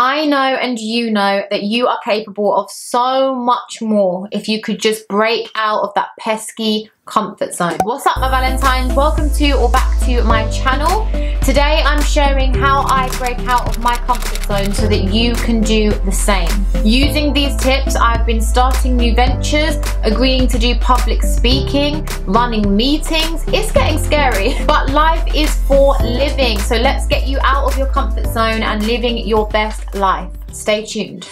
I know and you know that you are capable of so much more if you could just break out of that pesky comfort zone. What's up, my Valentines? Welcome to or back to my channel. Today I'm sharing how I break out of my comfort zone so that you can do the same. Using these tips, I've been starting new ventures, agreeing to do public speaking, running meetings. It's getting scary, but life is for living. So let's get you out of your comfort zone and living your best life. Stay tuned.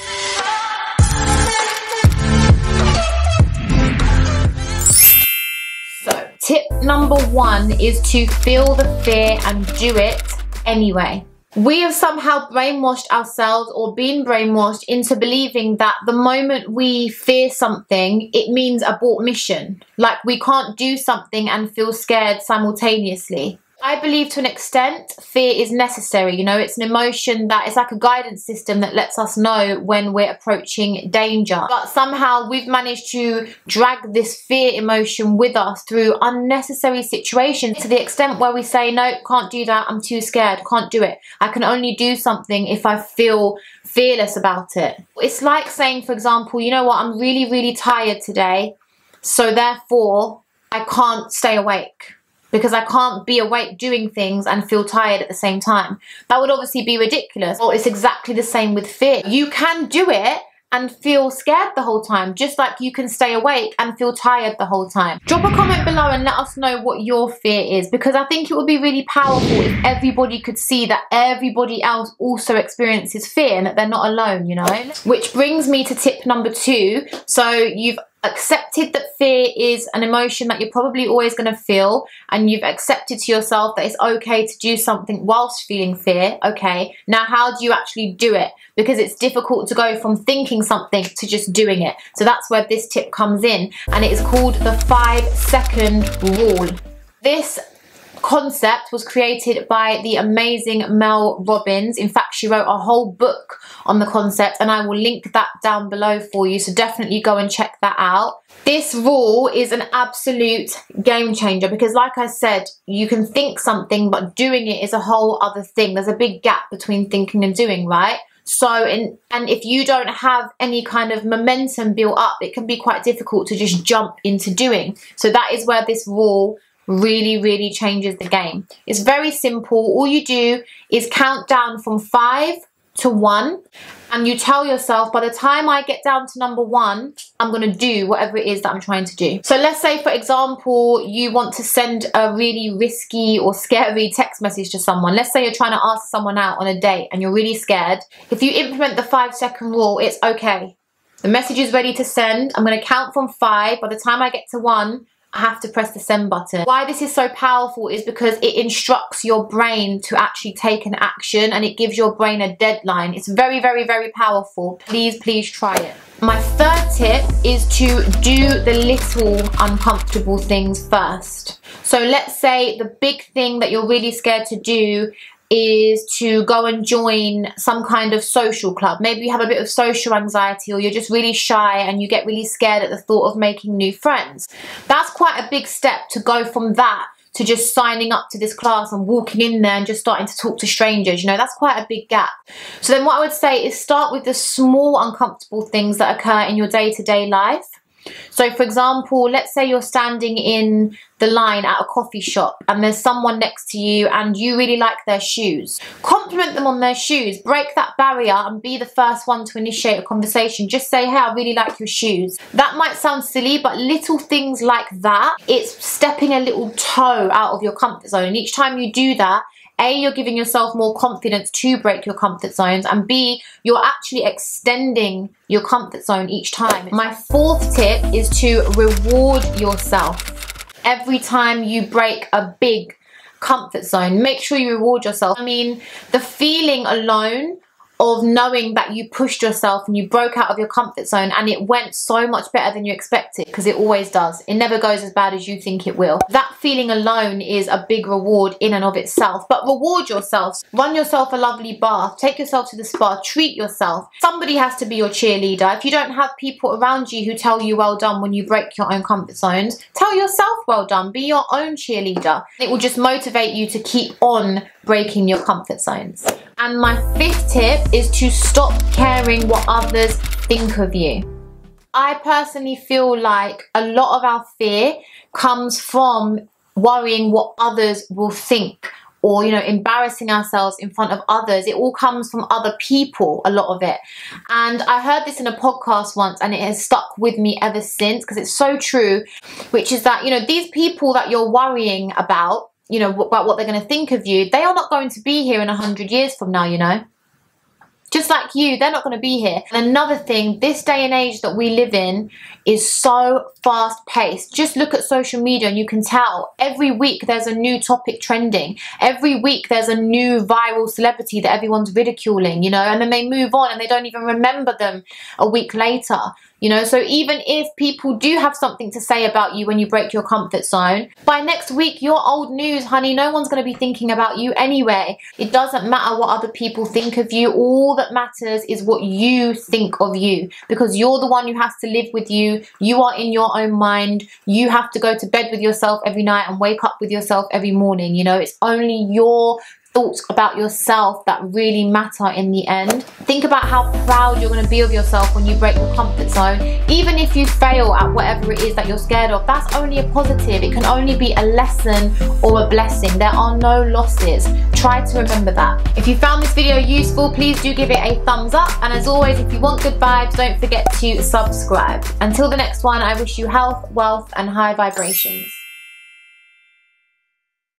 Tip number one is to feel the fear and do it anyway. We have somehow brainwashed ourselves or been brainwashed into believing that the moment we fear something, it means abort mission. Like we can't do something and feel scared simultaneously. I believe to an extent fear is necessary. You know, it's an emotion that it's like a guidance system that lets us know when we're approaching danger. But somehow we've managed to drag this fear emotion with us through unnecessary situations to the extent where we say, no, can't do that, I'm too scared, can't do it. I can only do something if I feel fearless about it. It's like saying, for example, you know what, I'm really, really tired today, so therefore I can't stay awake. Because I can't be awake doing things and feel tired at the same time. That would obviously be ridiculous. Or it's exactly the same with fear. You can do it and feel scared the whole time, just like you can stay awake and feel tired the whole time. Drop a comment below and let us know what your fear is, because I think it would be really powerful if everybody could see that everybody else also experiences fear and that they're not alone, you know? Which brings me to tip number two. So you've accepted that fear is an emotion that you're probably always going to feel, and you've accepted to yourself that it's okay to do something whilst feeling fear. Okay, now how do you actually do it? Because it's difficult to go from thinking something to just doing it. So that's where this tip comes in, and it is called the 5-second rule. This concept was created by the amazing Mel Robbins. In fact, she wrote a whole book on the concept, and I will link that down below for you, so definitely go and check that out. This rule is an absolute game changer because, like I said, you can think something, but doing it is a whole other thing. There's a big gap between thinking and doing, right? So if you don't have any kind of momentum built up, it can be quite difficult to just jump into doing. So that is where this rule really, really changes the game. It's very simple. All you do is count down from 5 to 1, and you tell yourself, by the time I get down to number 1, I'm gonna do whatever it is that I'm trying to do. So let's say, for example, you want to send a really risky or scary text message to someone. Let's say you're trying to ask someone out on a date and you're really scared. If you implement the 5-second rule, it's okay. The message is ready to send. I'm gonna count from 5. By the time I get to 1, I have to press the send button. Why this is so powerful is because it instructs your brain to actually take an action, and it gives your brain a deadline. It's very, very, very powerful. Please, please try it. My third tip is to do the little uncomfortable things first. So let's say the big thing that you're really scared to do is to go and join some kind of social club. Maybe you have a bit of social anxiety, or you're just really shy and you get really scared at the thought of making new friends. That's quite a big step to go from that to just signing up to this class and walking in there and just starting to talk to strangers. You know, that's quite a big gap. So then what I would say is start with the small uncomfortable things that occur in your day-to-day life. So for example, let's say you're standing in the line at a coffee shop and there's someone next to you and you really like their shoes. Compliment them on their shoes, break that barrier and be the first one to initiate a conversation. Just say, hey, I really like your shoes. That might sound silly, but little things like that, it's stepping a little toe out of your comfort zone. And each time you do that, A, you're giving yourself more confidence to break your comfort zones, and B, you're actually extending your comfort zone each time. My fourth tip is to reward yourself. Every time you break a big comfort zone, make sure you reward yourself. I mean, the feeling alone of knowing that you pushed yourself and you broke out of your comfort zone and it went so much better than you expected, because it always does. It never goes as bad as you think it will. That feeling alone is a big reward in and of itself. But reward yourself. Run yourself a lovely bath. Take yourself to the spa. Treat yourself. Somebody has to be your cheerleader. If you don't have people around you who tell you well done when you break your own comfort zones, tell yourself well done. Be your own cheerleader. It will just motivate you to keep on breaking your comfort zones. And my fifth tip is to stop caring what others think of you. I personally feel like a lot of our fear comes from worrying what others will think, or, you know, embarrassing ourselves in front of others. It all comes from other people, a lot of it. And I heard this in a podcast once and it has stuck with me ever since because it's so true, which is that, you know, these people that you're worrying about, you know, about what they're going to think of you, they are not going to be here in 100 years from now, you know. Just like you, they're not going to be here. And another thing, this day and age that we live in is so fast-paced. Just look at social media and you can tell every week there's a new topic trending. Every week there's a new viral celebrity that everyone's ridiculing, you know, and then they move on and they don't even remember them a week later, you know. So even if people do have something to say about you when you break your comfort zone, by next week you're old news, honey. No one's going to be thinking about you anyway. It doesn't matter what other people think of you. All that matters is what you think of you, because you're the one who has to live with you. You are in your own mind. You have to go to bed with yourself every night and wake up with yourself every morning. You know, it's only your thoughts about yourself that really matter in the end. Think about how proud you're going to be of yourself when you break your comfort zone. Even if you fail at whatever it is that you're scared of, that's only a positive. It can only be a lesson or a blessing. There are no losses. Try to remember that. If you found this video useful, please do give it a thumbs up. And as always, if you want good vibes, don't forget to subscribe. Until the next one, I wish you health, wealth, and high vibrations.